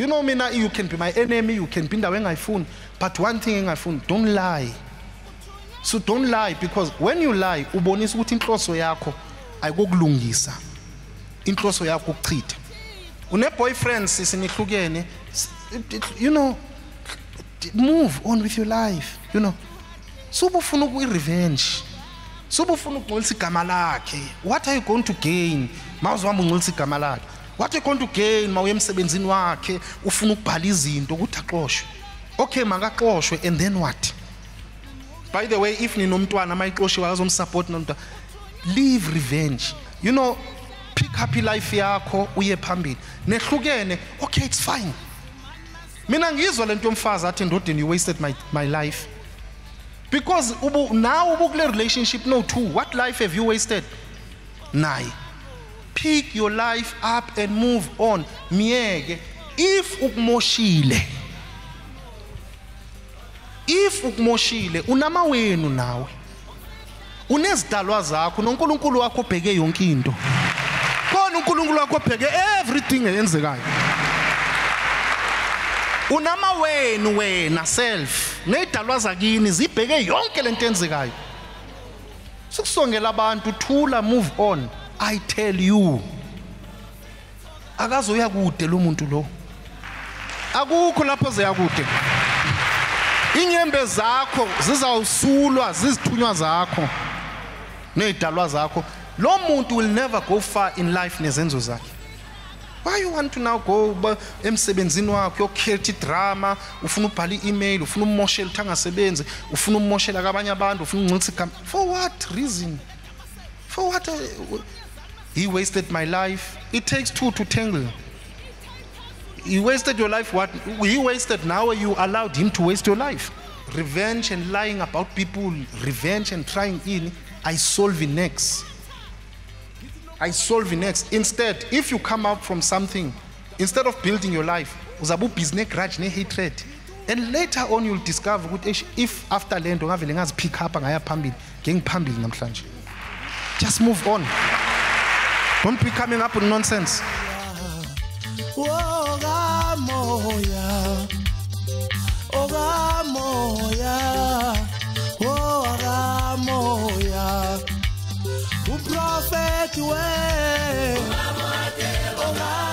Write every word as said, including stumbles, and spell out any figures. You know me now, you can be my enemy, you can be the way I phone, but one thing I phone, don't lie. So don't lie, because when you lie, ubonisa ukuthi inhloso yakho ayikulungisa. Inhloso yakho ukuchitha. Une boyfriends sinihlukene, you know, move on with your life, you know. So bufuna ukuyirevenge. So bufuna ukungcolisa igama lakhe. What are you going to gain? Mawuzi wami ungcolisa igama lakhe. What are you going to gain? Mawuye emsebenzini wakhe, ufuna ukubhala izinto ukuthi aqoshwe. Okay, makaqoshwe and then what? By the way, if ninomntwana mayiqoshwe azomsupport nomntwana, leave revenge. You know, pick happy life yakho uye phambili. Nehlukene, okay, it's fine. Mina ngizwa lento yomfazi athi ndodeni you wasted my my life. Because ubu, now ubu kule relationship no two. What life have you wasted? Nayi. Pick your life up and move on. Miyeke if ukumoshile. If ukumoshile unama wenu nawe. Unezidalwa zakho noNkulunkulu wakho ubheke yonke into. Khona uNkulunkulu wakho ubheke everything eyenzekayo. Unama wenu wena self. Nezidalwa zakini zibheke yonke lento eyenzekayo. Sikusongela abantu thula move on. I tell you. Akazoya kude lo muntu lo. Akukho lapho zeya kude. Inyembe zakho zizawusulwa zizithunywa zakho nezidalwa zakho. Lo muntu will never go far in life nezenzo zakhe. Why you want to now go emsebenzini wakho ukhethe drama, ufuna ubhala email, ufuna umoshela uthangasebenze, ufuna umoshela kabanye abantu, ufuna ungcolisa igama. For what reason? For what? He wasted my life. It takes two to tangle. He wasted your life, what? He wasted now, you allowed him to waste your life. Revenge and lying about people, revenge and trying in, I solve it next. I solve it next. Instead, if you come out from something, instead of building your life, uzabu business grudge, ne hatred. And later on you'll discover if after land, don't pick up and I pambil, gang pambil namhlanje. Just move on. Don't be coming up with nonsense. Oga moya, oga moya, oga moya. O prophet we, oga moya, oga.